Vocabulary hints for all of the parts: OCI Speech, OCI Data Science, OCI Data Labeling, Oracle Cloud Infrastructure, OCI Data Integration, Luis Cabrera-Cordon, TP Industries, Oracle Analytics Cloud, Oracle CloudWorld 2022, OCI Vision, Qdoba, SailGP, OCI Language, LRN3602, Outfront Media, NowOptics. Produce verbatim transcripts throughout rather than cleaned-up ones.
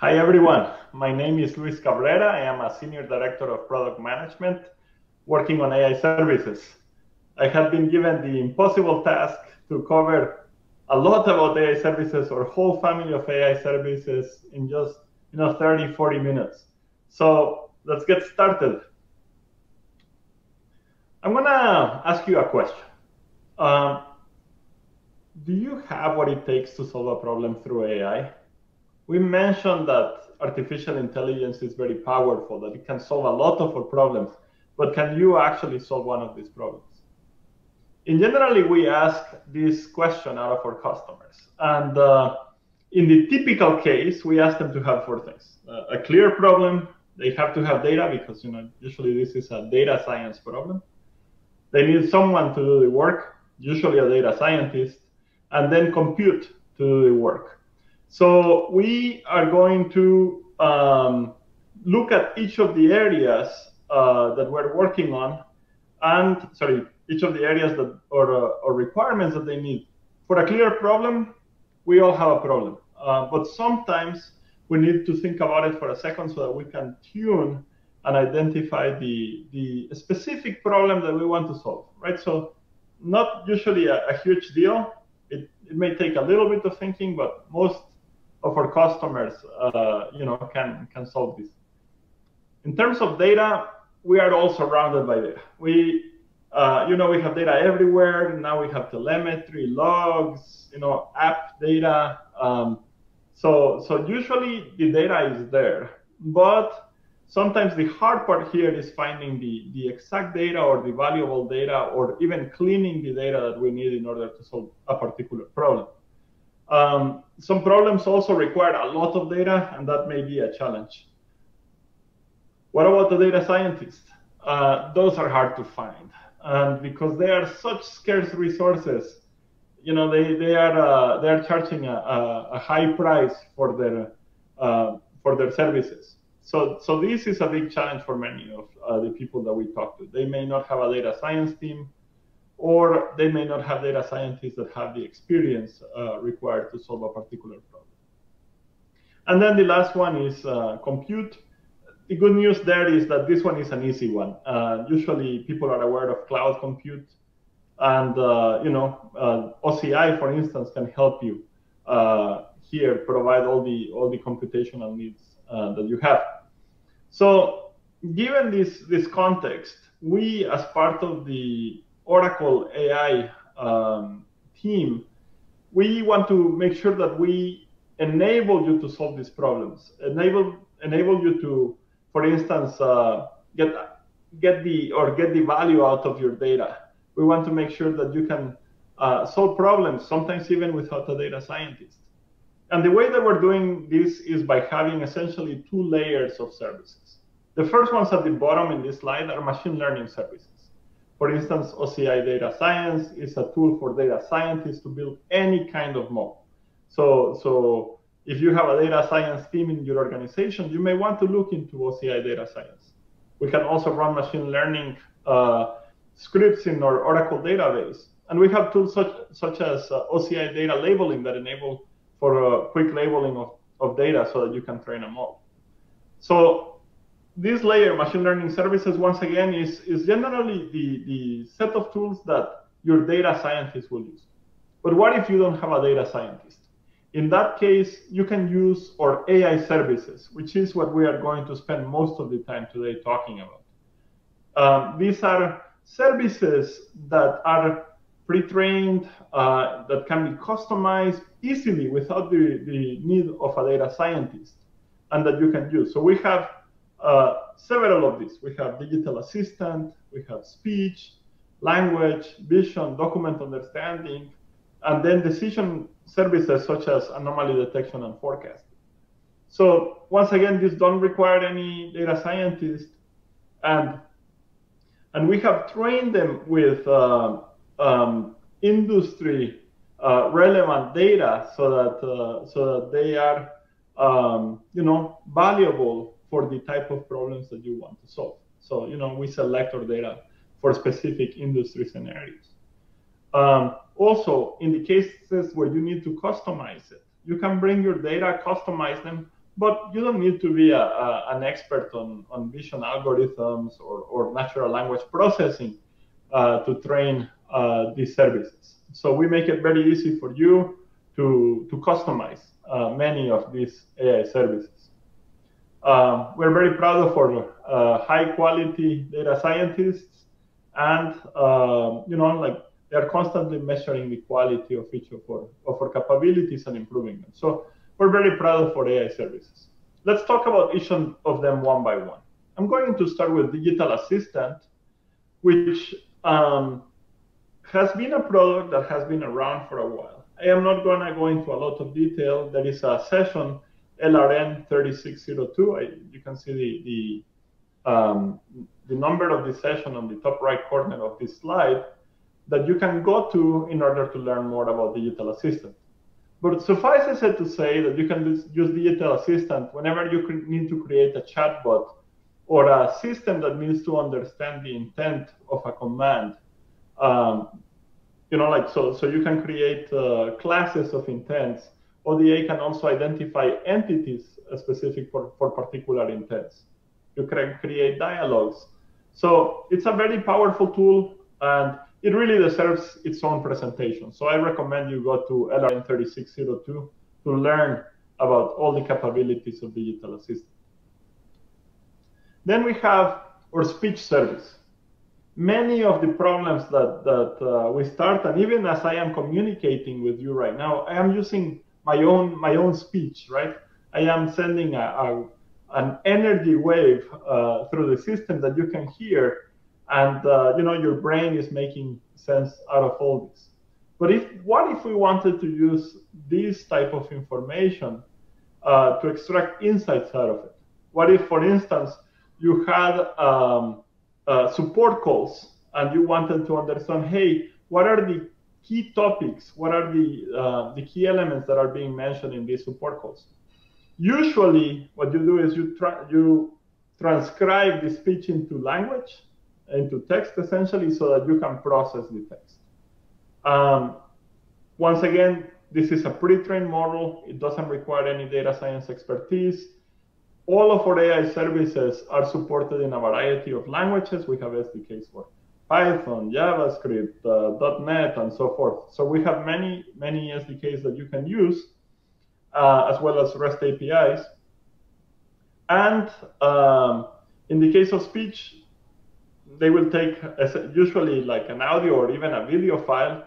Hi everyone, my name is Luis Cabrera. I am a Senior Director of Product Management working on A I services. I have been given the impossible task to cover a lot about A I services or whole family of A I services in just you know, thirty, forty minutes. So let's get started. I'm gonna ask you a question. Um, do you have what it takes to solve a problem through A I? We mentioned that artificial intelligence is very powerful, that it can solve a lot of our problems, but can you actually solve one of these problems? In generally, we ask this question out of our customers. And uh, in the typical case, we ask them to have four things. Uh, a clear problem, they have to have data because you know usually this is a data science problem. They need someone to do the work, usually a data scientist, and then compute to do the work. So we are going to um, look at each of the areas uh, that we're working on, and sorry, each of the areas that or, uh, or requirements that they need. For a clear problem, we all have a problem, uh, but sometimes we need to think about it for a second so that we can tune and identify the the specific problem that we want to solve. Right? So not usually a, a huge deal. It, it may take a little bit of thinking, but most of our customers, uh, you know, can, can solve this. In terms of data, we are all surrounded by data. We, uh, you know, we have data everywhere. Now we have telemetry, logs, you know, app data. Um, so, so usually the data is there, but sometimes the hard part here is finding the, the exact data or the valuable data or even cleaning the data that we need in order to solve a particular problem. Um, some problems also require a lot of data, and that may be a challenge. What about the data scientists? Uh, those are hard to find, and because they are such scarce resources, you know they they are uh, they are charging a, a, a high price for their uh, for their services. So so this is a big challenge for many of uh, the people that we talk to. They may not have a data science team, or they may not have data scientists that have the experience uh, required to solve a particular problem. And then the last one is uh, compute. The good news there is that this one is an easy one. Uh, usually people are aware of cloud compute, and uh, you know uh, O C I, for instance, can help you uh, here provide all the all the computational needs uh, that you have. So given this this context, we as part of the Oracle A I um, team, we want to make sure that we enable you to solve these problems, enable enable you to, for instance, uh, get get the or get the value out of your data. We want to make sure that you can uh, solve problems, sometimes even without a data scientist. And the way that we're doing this is by having essentially two layers of services. The first ones at the bottom in this slide are machine learning services. For instance, O C I Data Science is a tool for data scientists to build any kind of model. So, so if you have a data science team in your organization, you may want to look into O C I Data Science. We can also run machine learning uh, scripts in our Oracle database. And we have tools such, such as uh, O C I Data Labeling that enable for uh, quick labeling of, of data so that you can train a model. So, this layer, machine learning services, once again, is, is generally the, the set of tools that your data scientist will use. But what if you don't have a data scientist? In that case, you can use our A I services, which is what we are going to spend most of the time today talking about. Um, these are services that are pre-trained, uh, that can be customized easily without the, the need of a data scientist, and that you can use. So we have Uh, several of these. We have digital assistant, we have speech, language, vision, document understanding, and then decision services such as anomaly detection and forecasting. So once again, these don't require any data scientist, and and we have trained them with uh, um, industry uh, relevant data so that uh, so that they are um, you know valuable for the type of problems that you want to solve. So, you know, we select our data for specific industry scenarios. Um, also, in the cases where you need to customize it, you can bring your data, customize them But you don't need to be a, a, an expert on, on vision algorithms or, or natural language processing uh, to train uh, these services. So we make it very easy for you to, to customize uh, many of these A I services. Uh, we're very proud of our uh, high-quality data scientists, and uh, you know, like they are constantly measuring the quality of each of our, of our capabilities and improving them. So we're very proud of our A I services. Let's talk about each of them one by one. I'm going to start with Digital Assistant, which um, has been a product that has been around for a while. I am not going to go into a lot of detail. There is a session, L R N thirty-six oh two. I, you can see the the, um, the number of the session on the top right corner of this slide that you can go to in order to learn more about Digital Assistant. But suffices it to say that you can use Digital Assistant whenever you need to create a chatbot or a system that needs to understand the intent of a command. Um, you know, like so, so you can create uh, classes of intents. O D A can also identify entities specific for, for particular intents. You can create dialogues. So it's a very powerful tool, and it really deserves its own presentation. So I recommend you go to L R N thirty-six oh two to learn about all the capabilities of Digital Assistant. Then we have our speech service. Many of the problems that, that uh, we start, and even as I am communicating with you right now, I am using my own my own speech, right? I am sending a, a, an energy wave uh, through the system that you can hear, and uh, you know, your brain is making sense out of all this. But if what if we wanted to use this type of information uh, to extract insights out of it? What if, for instance, you had um, uh, support calls and you wanted to understand, hey, what are the key topics, what are the, uh, the key elements that are being mentioned in these support calls? Usually what you do is you, tra you transcribe the speech into language, into text essentially, so that you can process the text. Um, once again, this is a pre-trained model. It doesn't require any data science expertise. All of our A I services are supported in a variety of languages. We have S D Ks for Python, JavaScript, uh, .NET, and so forth. So we have many, many S D Ks that you can use, uh, as well as REST A P Is. And um, in the case of speech, they will take usually like an audio or even a video file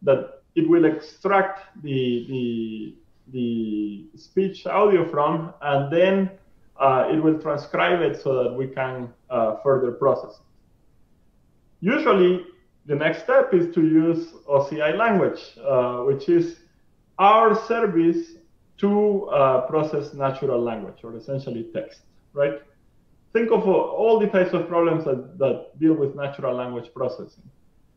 that it will extract the, the, the speech audio from, and then uh, it will transcribe it so that we can uh, further process it. Usually, the next step is to use O C I language, uh, which is our service to uh, process natural language, or essentially text, right? Think of all the types of problems that, that deal with natural language processing.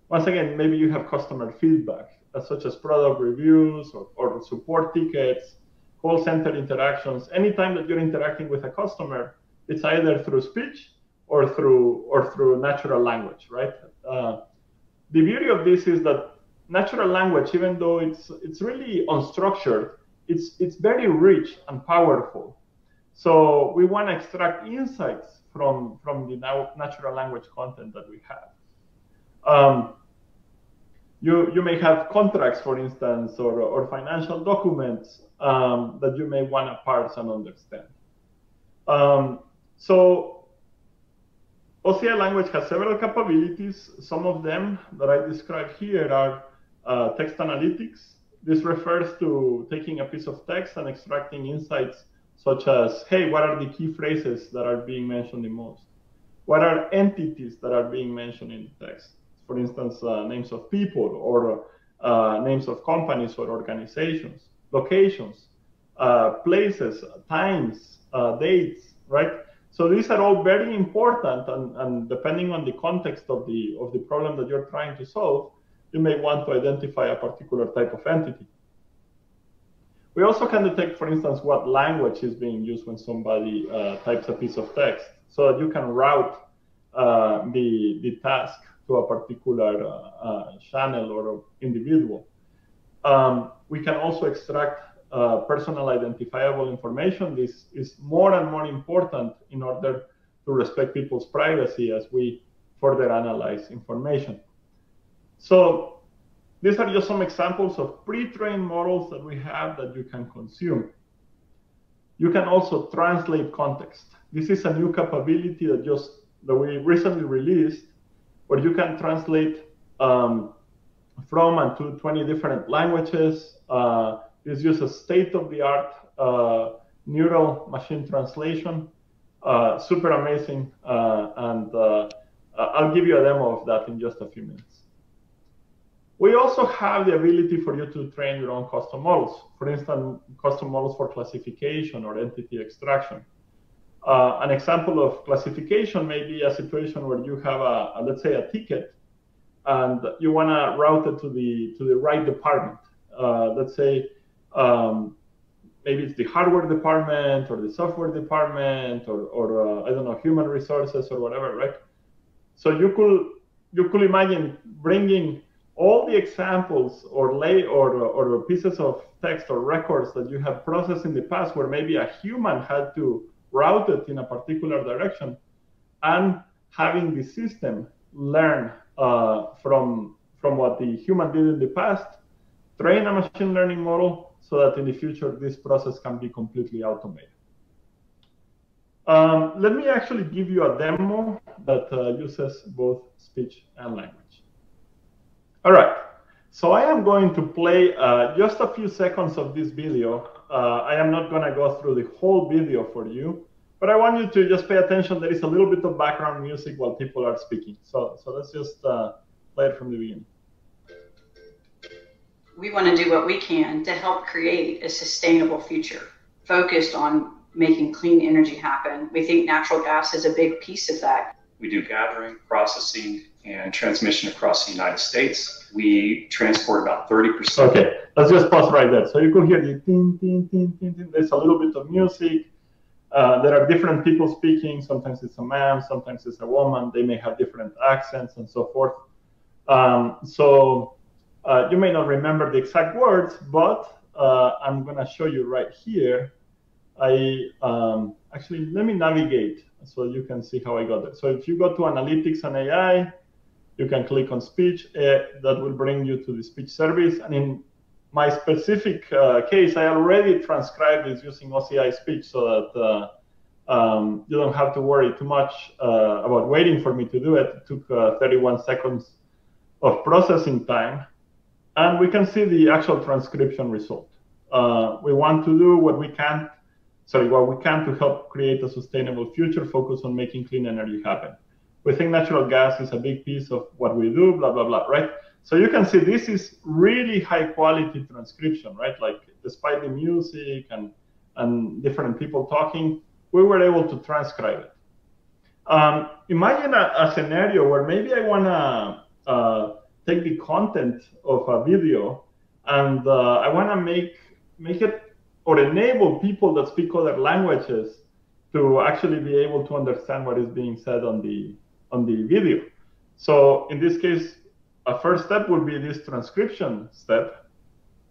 Once again, maybe you have customer feedback, such as product reviews or, or support tickets, call center interactions. Anytime that you're interacting with a customer, it's either through speech or through or through natural language, right? Uh, the beauty of this is that natural language, even though it's it's really unstructured, it's it's very rich and powerful. So we want to extract insights from from the natural language content that we have. Um, you you may have contracts, for instance, or or financial documents um, that you may want to parse and understand. Um, so. O C I language has several capabilities. Some of them that I describe here are uh, text analytics. This refers to taking a piece of text and extracting insights such as, hey, what are the key phrases that are being mentioned the most? What are entities that are being mentioned in the text? For instance, uh, names of people or uh, names of companies or organizations, locations, uh, places, times, uh, dates, right? So these are all very important, and, and depending on the context of the, of the problem that you're trying to solve, you may want to identify a particular type of entity. We also can detect, for instance, what language is being used when somebody uh, types a piece of text, so that you can route uh, the, the task to a particular uh, uh, channel or individual. Um, we can also extract uh, personal identifiable information. This is more and more important in order to respect people's privacy as we further analyze information. So these are just some examples of pre-trained models that we have that you can consume. You can also translate context. This is a new capability that just that we recently released, where you can translate um, from and to twenty different languages. Uh, this uses state-of-the-art uh, neural machine translation. Uh, super amazing, uh, and uh, I'll give you a demo of that in just a few minutes. We also have the ability for you to train your own custom models. For instance, custom models for classification or entity extraction. Uh, an example of classification may be a situation where you have a, a let's say, a ticket, and you want to route it to the to the right department. Uh, let's say. Um, Maybe it's the hardware department or the software department or, or uh, I don't know, human resources or whatever, right? So you could you could imagine bringing all the examples or lay or or pieces of text or records that you have processed in the past, where maybe a human had to route it in a particular direction, and having the system learn uh, from from what the human did in the past, train a machine learning model, so that in the future, this process can be completely automated. Um, let me actually give you a demo that uh, uses both speech and language. All right, so I am going to play uh, just a few seconds of this video. Uh, I am not gonna go through the whole video for you, but I want you to just pay attention. There is a little bit of background music while people are speaking. So, so let's just uh, play it from the beginning. We want to do what we can to help create a sustainable future focused on making clean energy happen. We think natural gas is a big piece of that. We do gathering, processing, and transmission across the United States. We transport about thirty percent. Okay, let's just pause right there. So you could hear the ding, ding, ding, ding, ding. There's a little bit of music. Uh, there are different people speaking. Sometimes it's a man, sometimes it's a woman. They may have different accents and so forth. Um, so. Uh, you may not remember the exact words, but uh, I'm going to show you right here. I um, actually, let me navigate so you can see how I got there. So if you go to Analytics and A I, you can click on Speech. Uh, that will bring you to the speech service. And in my specific uh, case, I already transcribed this using O C I Speech, so that uh, um, you don't have to worry too much uh, about waiting for me to do it. It took uh, thirty-one seconds of processing time. And we can see the actual transcription result. Uh, we want to do what we can, sorry, what we can to help create a sustainable future focused on making clean energy happen. We think natural gas is a big piece of what we do, blah, blah, blah, right? So you can see this is really high quality transcription, right? Like despite the music and, and different people talking, we were able to transcribe it. Um, imagine a, a scenario where maybe I wanna, uh, take the content of a video, and uh, I want to make make it or enable people that speak other languages to actually be able to understand what is being said on the on the video. So in this case, a first step would be this transcription step.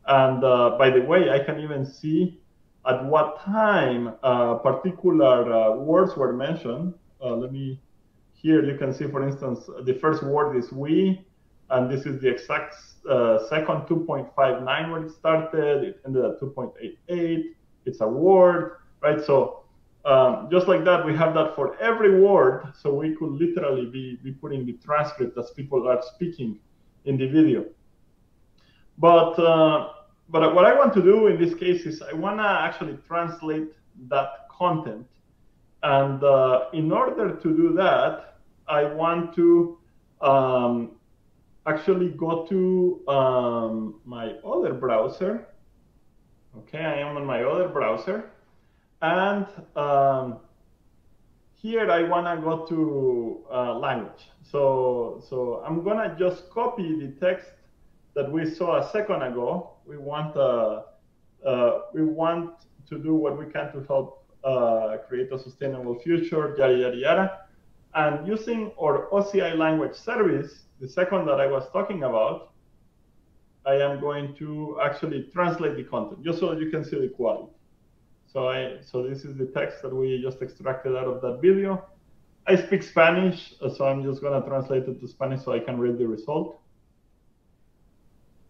And uh, by the way, I can even see at what time uh, particular uh, words were mentioned. Uh, let me here. You can see, for instance, the first word is we. And this is the exact uh, second, two point five nine when it started. It ended at two point eight eight. It's a word, right? So um, just like that, we have that for every word. So we could literally be, be putting the transcript as people are speaking in the video. But, uh, but what I want to do in this case is I want to actually translate that content. And uh, in order to do that, I want to... Um, actually go to um, my other browser. Okay, I am on my other browser. And um, here I wanna go to uh, language. So, so I'm gonna just copy the text that we saw a second ago. We want, uh, uh, we want to do what we can to help uh, create a sustainable future, yada, yada, yada. And using our O C I language service, the second that I was talking about, I am going to actually translate the content, just so you can see the quality. So I, so this is the text that we just extracted out of that video. I speak Spanish, so I'm just going to translate it to Spanish so I can read the result.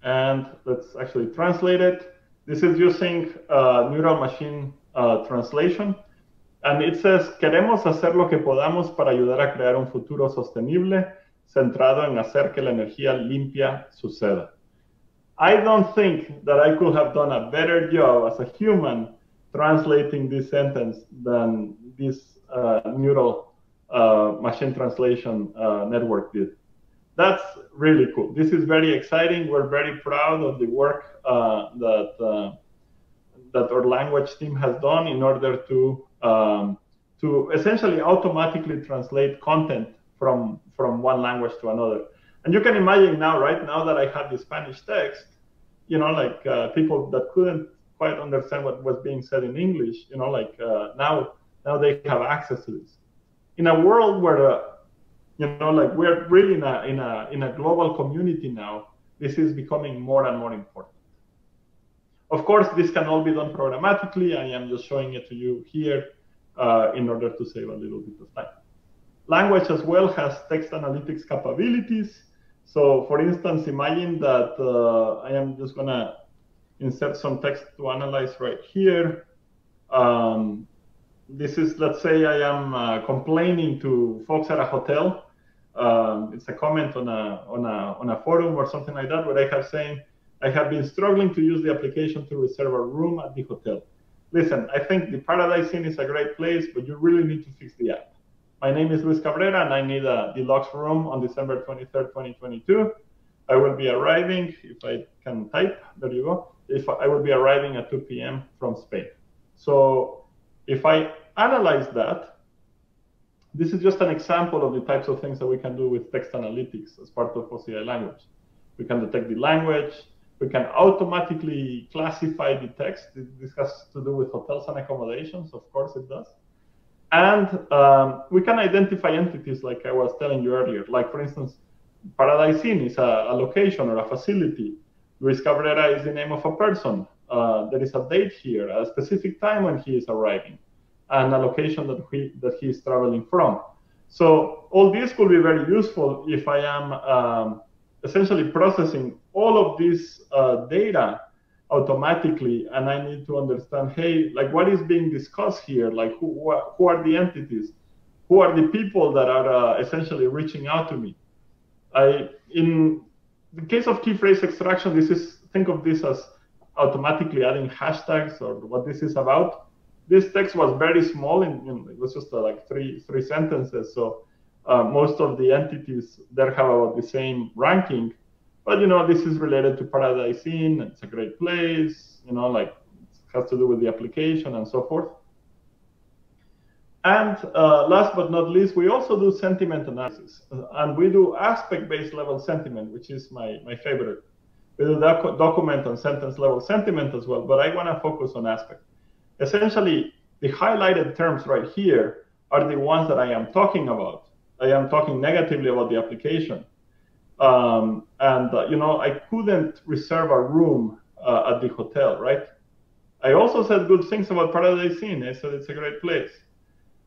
And let's actually translate it. This is using uh, neural machine uh, translation. And it says, queremos hacer lo que podamos para ayudar a crear un futuro sostenible centrado en hacer que la energía limpia suceda. I don't think that I could have done a better job as a human translating this sentence than this uh, neural uh, machine translation uh, network did. That's really cool. This is very exciting. We're very proud of the work uh, that uh, that our language team has done in order to um, to essentially automatically translate content from from one language to another. And you can imagine now, right now that I have the Spanish text, you know, like uh, people that couldn't quite understand what was being said in English, you know, like uh, now now they have access to this. In a world where uh, you know, like we're really in a, in a, in a global community now, this is becoming more and more important. Of course, this can all be done programmatically. I am just showing it to you here uh, in order to save a little bit of time. Language as well has text analytics capabilities. So for instance, imagine that uh, I am just gonna insert some text to analyze right here. Um, This is, let's say I am uh, complaining to folks at a hotel. Um, it's a comment on a, on, a, on a forum or something like that where I have saying, I have been struggling to use the application to reserve a room at the hotel. Listen, I think the Paradise Inn is a great place, but you really need to fix the app. My name is Luis Cabrera and I need a deluxe room on December twenty-third, twenty twenty-two. I will be arriving, if I can type, there you go. If I will be arriving at two P M from Spain. So, if I analyze that, this is just an example of the types of things that we can do with text analytics as part of O C I language. We can detect the language. We can automatically classify the text. This has to do with hotels and accommodations. Of course, it does. And um, we can identify entities like I was telling you earlier. Like, for instance, Paradise Inn is a, a location or a facility. Luis Cabrera is the name of a person. Uh, there is a date here, a specific time when he is arriving, and a location that he, that he is traveling from. So all these could be very useful if I am um, essentially processing all of this uh, data automatically, and I need to understand, hey, like what is being discussed here? Like who, who, are, who are the entities? Who are the people that are uh, essentially reaching out to me? I, in the case of key phrase extraction, this is, think of this as automatically adding hashtags or what this is about. This text was very small and you know, it was just uh, like three three sentences. So uh, most of the entities there have about the same ranking, but you know this is related to Paradise Inn. It's a great place. You know, like it has to do with the application and so forth. And uh, last but not least, we also do sentiment analysis, and we do aspect-based level sentiment, which is my my favorite. We do doc document and sentence level sentiment as well, but I want to focus on aspect. Essentially, the highlighted terms right here are the ones that I am talking about. I am talking negatively about the application. Um, and, uh, you know, I couldn't reserve a room uh, at the hotel, right? I also said good things about Paradise Inn. I said it's a great place,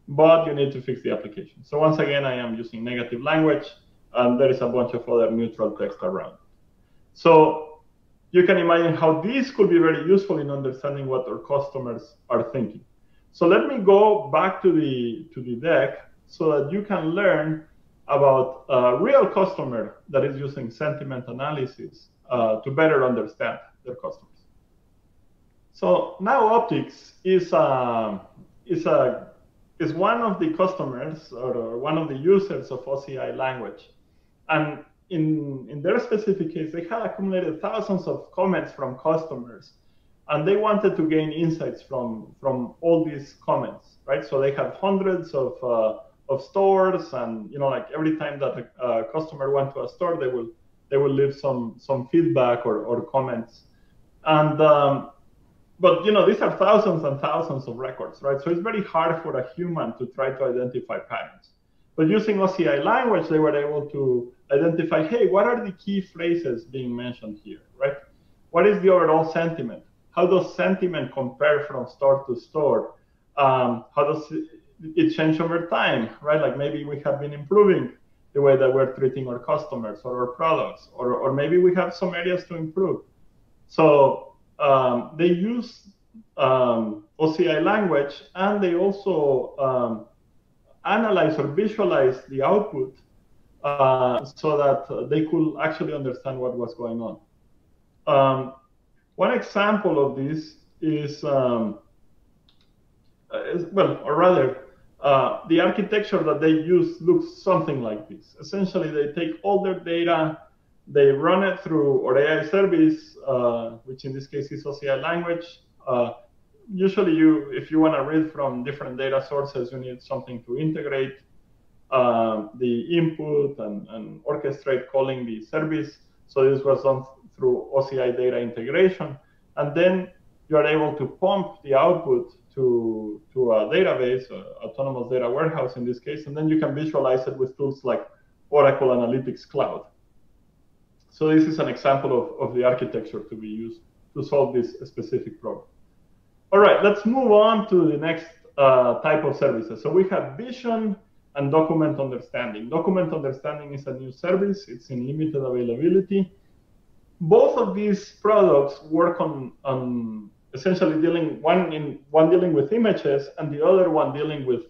but you need to fix the application. So once again, I am using negative language, and there is a bunch of other neutral text around. So you can imagine how these could be very useful in understanding what our customers are thinking. So let me go back to the, to the deck so that you can learn about a real customer that is using sentiment analysis uh, to better understand their customers. So NowOptics is, a, is, a, is one of the customers or one of the users of O C I language. And In, in their specific case, they had accumulated thousands of comments from customers, and they wanted to gain insights from, from all these comments, right? So they have hundreds of, uh, of stores, and, you know, like every time that a, a customer went to a store, they will, they will leave some, some feedback or, or comments. And, um, but, you know, these are thousands and thousands of records, right? So it's very hard for a human to try to identify patterns. But using O C I language, they were able to identify, hey, what are the key phrases being mentioned here, right? What is the overall sentiment? How does sentiment compare from store to store? Um, how does it change over time, right? Like maybe we have been improving the way that we're treating our customers or our products, or, or maybe we have some areas to improve. So um, they use um, O C I language, and they also um, analyze or visualize the output uh, so that uh, they could actually understand what was going on. Um, one example of this is, um, is well, or rather, Uh, the architecture that they use looks something like this. Essentially, they take all their data, they run it through our A I service, uh, which in this case is O C I language. Uh, usually, you, if you want to read from different data sources, you need something to integrate uh, the input and, and orchestrate calling the service. So this was done through O C I Data Integration. And then you are able to pump the output To, to a database, uh, autonomous data warehouse in this case, and then you can visualize it with tools like Oracle Analytics Cloud. So this is an example of, of the architecture to be used to solve this specific problem. All right, let's move on to the next uh, type of services. So we have vision and document understanding. Document understanding is a new service. It's in limited availability. Both of these products work on, on essentially dealing one in one dealing with images and the other one dealing with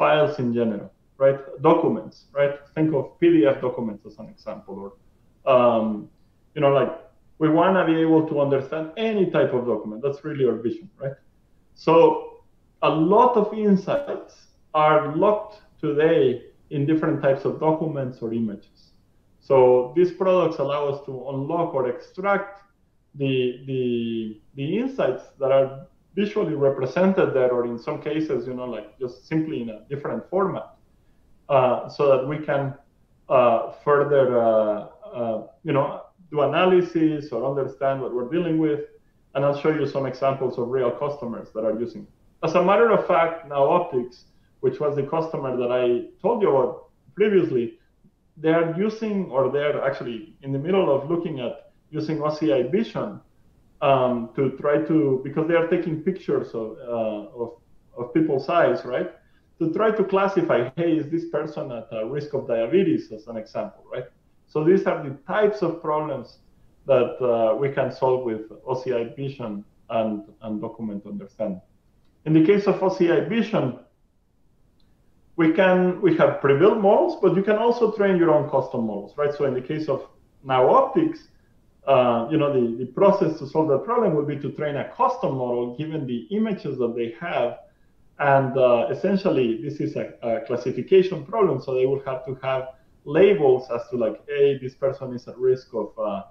files in general, right? Documents, right? Think of P D F documents as an example, or um, you know, like we want to be able to understand any type of document. That's really our vision, right? So a lot of insights are locked today in different types of documents or images. So these products allow us to unlock or extract The, the the insights that are visually represented there, or in some cases, you know, like just simply in a different format, uh, so that we can uh, further, uh, uh, you know, do analysis or understand what we're dealing with. And I'll show you some examples of real customers that are using it. As a matter of fact, NowOptics, which was the customer that I told you about previously, they are using, or they're actually in the middle of looking at using O C I Vision um, to try to, because they are taking pictures of, uh, of, of people's eyes, right? To try to classify, hey, is this person at a risk of diabetes, as an example, right? So these are the types of problems that uh, we can solve with O C I Vision and, and document understanding. In the case of O C I Vision, we can, we have pre-built models, but you can also train your own custom models, right? So in the case of NowOptics, Uh, you know, the, the process to solve that problem will be to train a custom model given the images that they have. And uh, essentially, this is a, a classification problem. So they will have to have labels as to like, hey, this person is at risk of uh,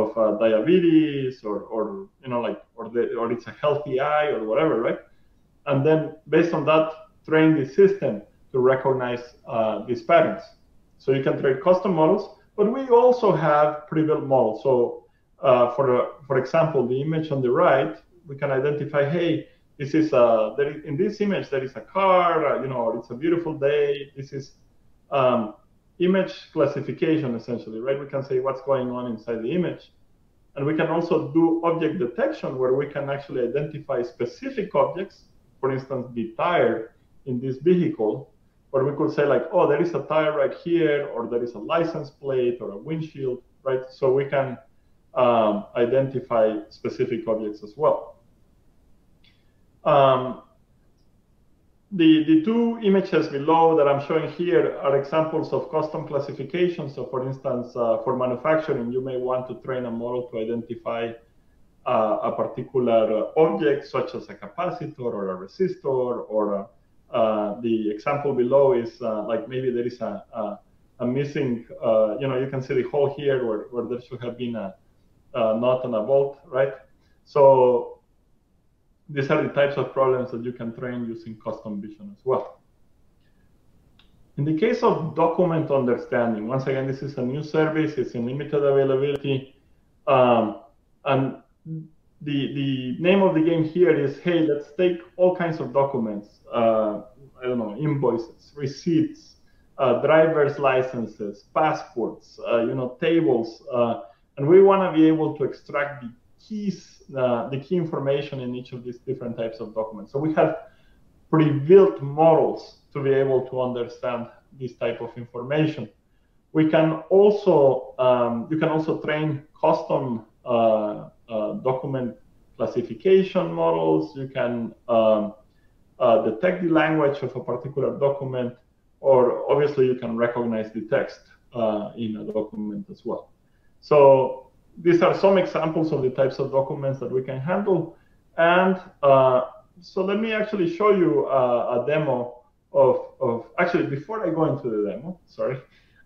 of uh, diabetes, or, or, you know, like, or, the, or it's a healthy eye or whatever, right? And then based on that, train the system to recognize uh, these patterns. So you can train custom models. But we also have pre-built models. So, uh, for for example, the image on the right, we can identify, hey, this is a there is, in this image there is a car, you know, it's a beautiful day. This is um, image classification essentially, right? We can say what's going on inside the image, and we can also do object detection where we can actually identify specific objects. For instance, the tire in this vehicle. Or we could say like, oh, there is a tire right here, or there is a license plate or a windshield, right? So we can um, identify specific objects as well. Um, the, the two images below that I'm showing here are examples of custom classification. So for instance, uh, for manufacturing, you may want to train a model to identify uh, a particular uh, object, such as a capacitor or a resistor, or a Uh, the example below is uh, like maybe there is a, a, a missing, uh, you know, you can see the hole here where, where there should have been a, a nut and a bolt, right? So these are the types of problems that you can train using custom vision as well. In the case of document understanding, once again, this is a new service, it's in limited availability. Um, and The, the name of the game here is, hey, let's take all kinds of documents, uh, I don't know, invoices, receipts, uh, driver's licenses, passports, uh, you know, tables, uh, and we want to be able to extract the keys, uh, the key information in each of these different types of documents. So we have pre-built models to be able to understand this type of information. We can also, um, you can also train custom uh, uh, document classification models. You can um, uh, detect the language of a particular document, or obviously you can recognize the text uh, in a document as well. So these are some examples of the types of documents that we can handle. And uh, so let me actually show you a, a demo of, of, actually before I go into the demo, sorry.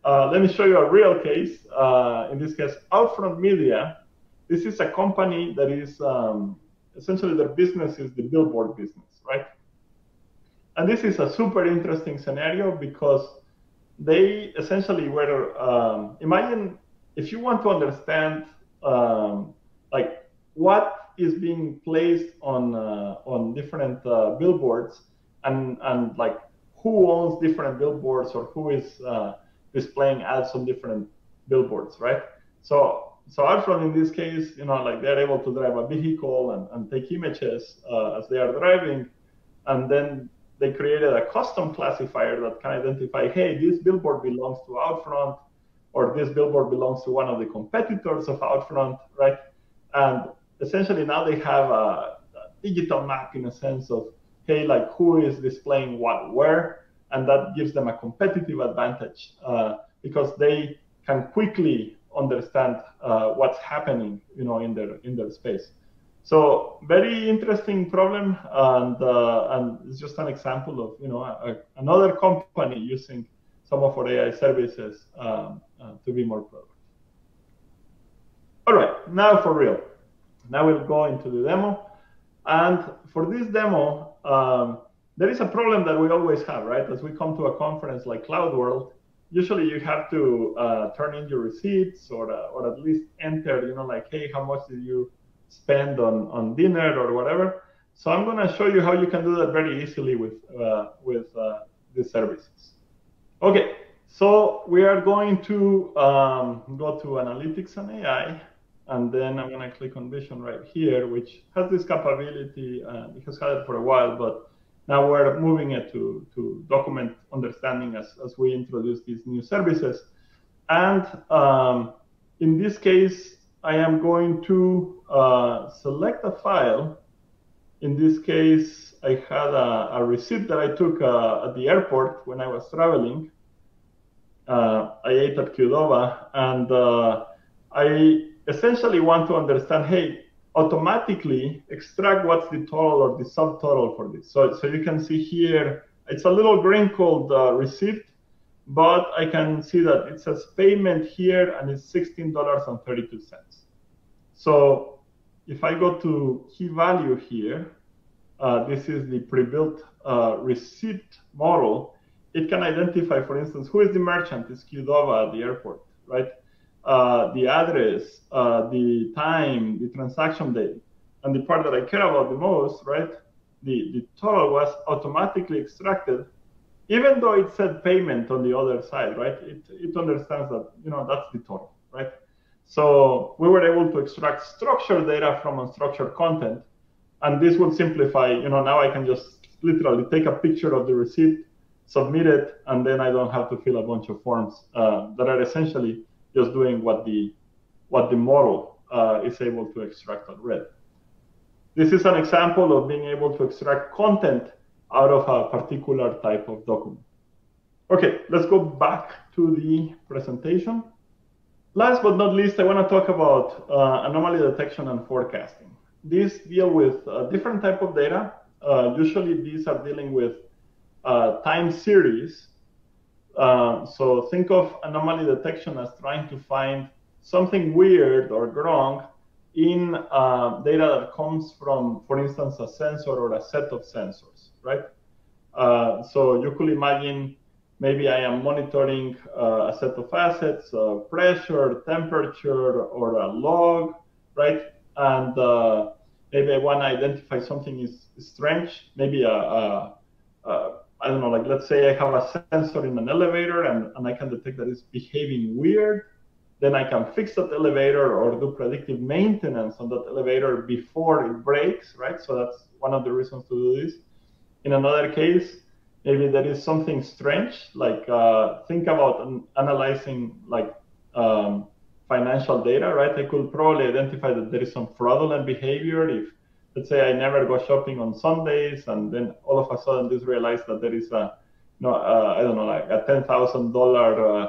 Uh, let me show you a real case, uh, in this case, Outfront Media. This is a company that is, um, essentially their business is the billboard business, right? And this is a super interesting scenario because they essentially were, um, imagine if you want to understand, um, like what is being placed on, uh, on different uh, billboards and, and like who owns different billboards or who is, uh, displaying ads on different billboards, right? So, so Outfront in this case, you know, like they're able to drive a vehicle and, and take images uh, as they are driving, and then they created a custom classifier that can identify, hey, this billboard belongs to Outfront, or this billboard belongs to one of the competitors of Outfront, right? And essentially now they have a, a digital map in a sense of, hey, like who is displaying what where. And that gives them a competitive advantage uh, because they can quickly understand uh, what's happening, you know, in their in their space. So very interesting problem, and uh, and it's just an example of, you know, a, another company using some of our A I services um, uh, to be more productive. All right, now for real. Now we'll go into the demo, and for this demo. Um, There is a problem that we always have, right? As we come to a conference like CloudWorld, usually you have to uh, turn in your receipts or uh, or at least enter, you know, like, hey, how much did you spend on, on dinner or whatever? So I'm going to show you how you can do that very easily with, uh, with uh, these services. Okay, so we are going to um, go to Analytics and A I, and then I'm going to click on Vision right here, which has this capability. Uh, it has had it for a while, but now we're moving it to, to document understanding as, as we introduce these new services. And um, in this case, I am going to uh, select a file. In this case, I had a, a receipt that I took uh, at the airport when I was traveling. Uh, I ate at Qdoba, and uh, I essentially want to understand, hey, automatically extract what's the total or the subtotal for this. So, so you can see here, it's a little wrinkled uh, receipt, but I can see that it says payment here and it's sixteen dollars and thirty-two cents. So if I go to key value here, uh, this is the pre-built uh, receipt model. It can identify, for instance, who is the merchant? It's Qdoba at the airport, right? Uh, the address, uh, the time, the transaction date, and the part that I care about the most, right? The, the total was automatically extracted, even though it said payment on the other side, right? It, it understands that, you know, that's the total, right? So we were able to extract structured data from unstructured content, and this would simplify, you know, now I can just literally take a picture of the receipt, submit it, and then I don't have to fill a bunch of forms uh, that are essentially just doing what the what the model uh, is able to extract already. This is an example of being able to extract content out of a particular type of document. Okay, let's go back to the presentation. Last but not least, I want to talk about uh, anomaly detection and forecasting. These deal with uh, different type of data. Uh, usually, these are dealing with uh, time series. Uh, so think of anomaly detection as trying to find something weird or wrong in uh, data that comes from, for instance, a sensor or a set of sensors, right? Uh, so you could imagine maybe I am monitoring uh, a set of assets, uh, pressure, temperature, or a log, right? And uh, maybe I want to identify something is strange, maybe a, a, a I don't know, like let's say I have a sensor in an elevator and, and I can detect that it's behaving weird, then I can fix that elevator or do predictive maintenance on that elevator before it breaks, right? So that's one of the reasons to do this. In another case, maybe there is something strange, like uh, think about an analyzing like um, financial data, right? I could probably identify that there is some fraudulent behavior if, let's say, I never go shopping on Sundays, and then all of a sudden just realize that there is a, you know, uh, I don't know, like a ten thousand dollars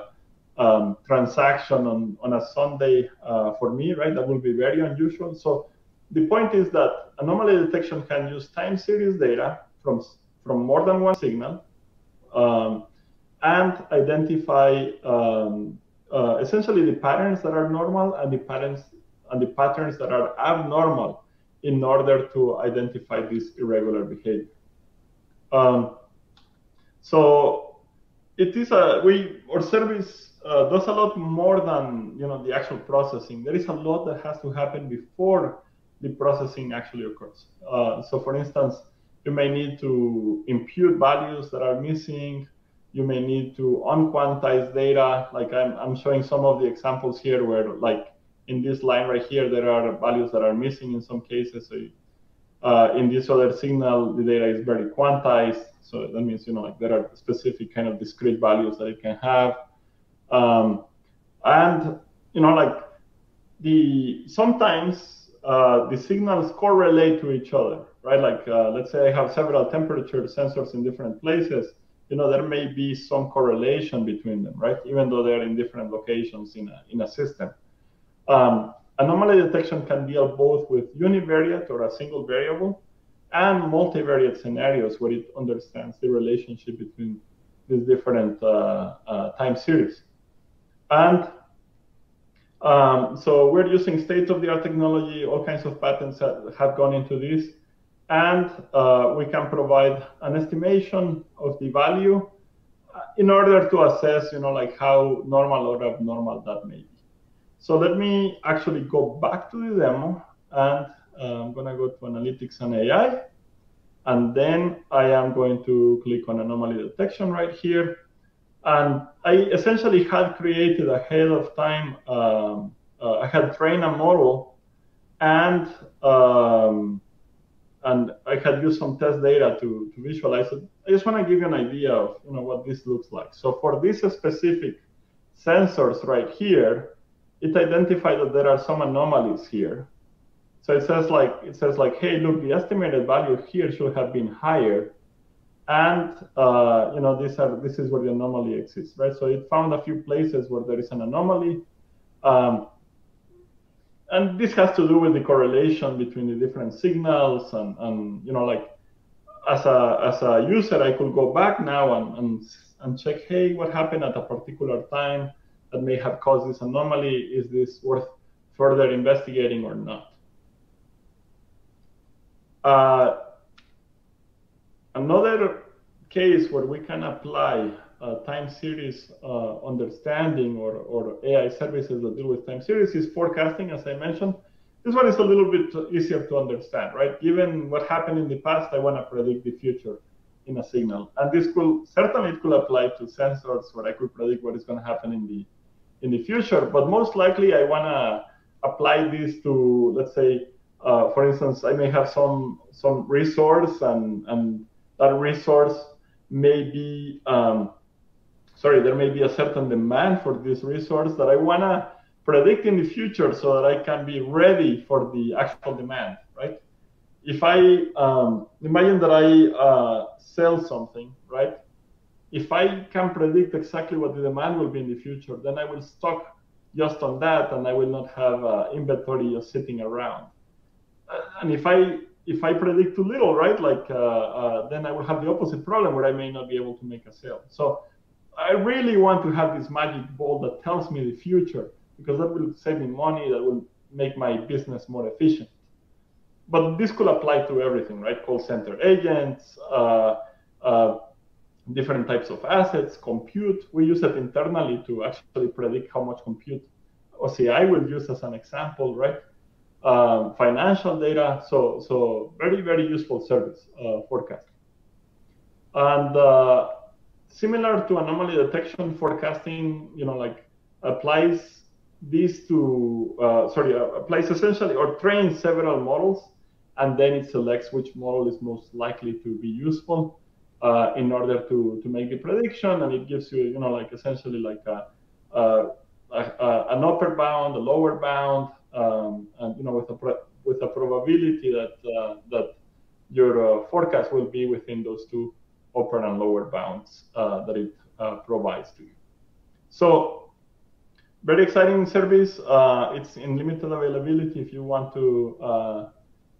uh, um, transaction on, on a Sunday uh, for me, right? That would be very unusual. So the point is that anomaly detection can use time series data from, from more than one signal um, and identify um, uh, essentially the patterns that are normal and the patterns, and the patterns that are abnormal, in order to identify this irregular behavior. Um, so it is a, we, our service uh, does a lot more than, you know, the actual processing. There is a lot that has to happen before the processing actually occurs. Uh, so for instance, you may need to impute values that are missing. You may need to unquantize data. Like I'm, I'm showing some of the examples here where like, in this line right here, there are values that are missing in some cases. So, uh, in this other signal, the data is very quantized. So that means, you know, like there are specific kind of discrete values that it can have. Um, and, you know, like the sometimes uh, the signals correlate to each other, right? Like, uh, let's say I have several temperature sensors in different places. You know, there may be some correlation between them, right? Even though they're in different locations in a, in a system. Um, anomaly detection can deal both with univariate or a single variable and multivariate scenarios where it understands the relationship between these different uh, uh, time series. And um, so we're using state-of-the-art technology. All kinds of patents have gone into this. And uh, we can provide an estimation of the value in order to assess, you know, like how normal or abnormal that may be. So let me actually go back to the demo, and uh, I'm going to go to Analytics and A I. And then I am going to click on Anomaly Detection right here. And I essentially had created ahead of time, um, uh, I had trained a model, and, um, and I had used some test data to, to visualize it. I just want to give you an idea of, you know, what this looks like. So for these specific sensors right here, it identified that there are some anomalies here. So it says like, it says like, hey, look, the estimated value here should have been higher. And, uh, you know, these are, this is where the anomaly exists, right? So it found a few places where there is an anomaly. Um, and this has to do with the correlation between the different signals and, and you know, like as a, as a user, I could go back now and, and, and check, hey, what happened at a particular time that may have caused this anomaly? Is this worth further investigating or not? Uh, another case where we can apply uh, time series uh, understanding or, or A I services that deal with time series is forecasting, as I mentioned. This one is a little bit easier to understand, right? Given what happened in the past, I want to predict the future in a signal. And this could, certainly it could apply to sensors where I could predict what is going to happen in the in the future, but most likely I want to apply this to, let's say, uh, for instance, I may have some some resource, and and that resource may be, um, sorry, there may be a certain demand for this resource that I want to predict in the future so that I can be ready for the actual demand, right? If I um, imagine that I uh, sell something, right? If I can predict exactly what the demand will be in the future, then I will stock just on that, and I will not have uh, inventory just sitting around. Uh, and if I if I predict too little, right? Like uh, uh, then I will have the opposite problem where I may not be able to make a sale. So I really want to have this magic ball that tells me the future, because that will save me money. That will make my business more efficient. But this could apply to everything, right? Call center agents, uh, uh, different types of assets, compute. We use it internally to actually predict how much compute O C I will use as an example, right? Um, financial data. So, so very, very useful service, uh, forecasting. And uh, similar to anomaly detection, forecasting, you know, like applies these to, uh, sorry, uh, applies essentially or trains several models, and then it selects which model is most likely to be useful uh, in order to, to make the prediction. And it gives you, you know, like essentially like a, a, a, a, an upper bound, a lower bound, um, and, you know, with a, with a probability that, uh, that your uh, forecast will be within those two upper and lower bounds uh, that it uh, provides to you. So very exciting service. Uh, it's in limited availability. If you want to uh,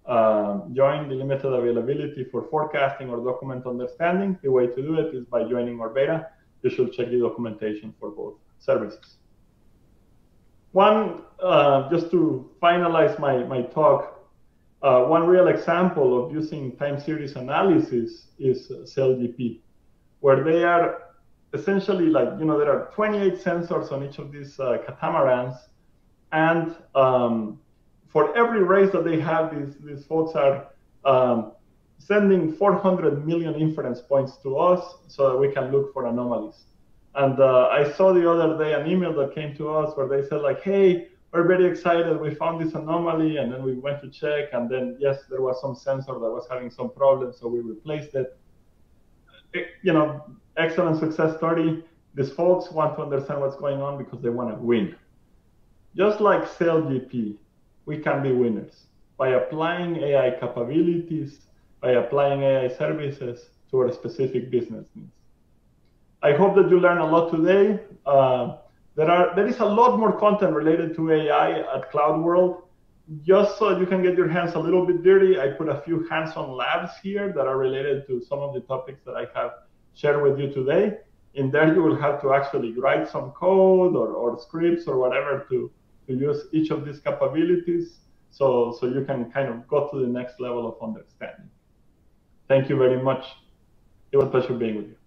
uh, join the limited availability for forecasting or document understanding, the way to do it is by joining our beta. You should check the documentation for both services. One, uh, just to finalize my, my talk, Uh, one real example of using time series analysis is SailGP, where they are essentially like, you know, there are twenty-eight sensors on each of these uh, catamarans. And um, for every race that they have, these, these folks are um, sending four hundred million inference points to us so that we can look for anomalies. And uh, I saw the other day an email that came to us where they said like, hey, we're very excited, we found this anomaly, and then we went to check, and then, yes, there was some sensor that was having some problems, so we replaced it. it you know, excellent success story. These folks want to understand what's going on because they want to win. Just like SailGP, we can be winners by applying A I capabilities, by applying A I services to our specific business needs. I hope that you learned a lot today. Uh, There, are, there is a lot more content related to A I at CloudWorld. Just so you can get your hands a little bit dirty, I put a few hands-on labs here that are related to some of the topics that I have shared with you today. In there, you will have to actually write some code or, or scripts or whatever to, to use each of these capabilities, so, so you can kind of go to the next level of understanding. Thank you very much. It was a pleasure being with you.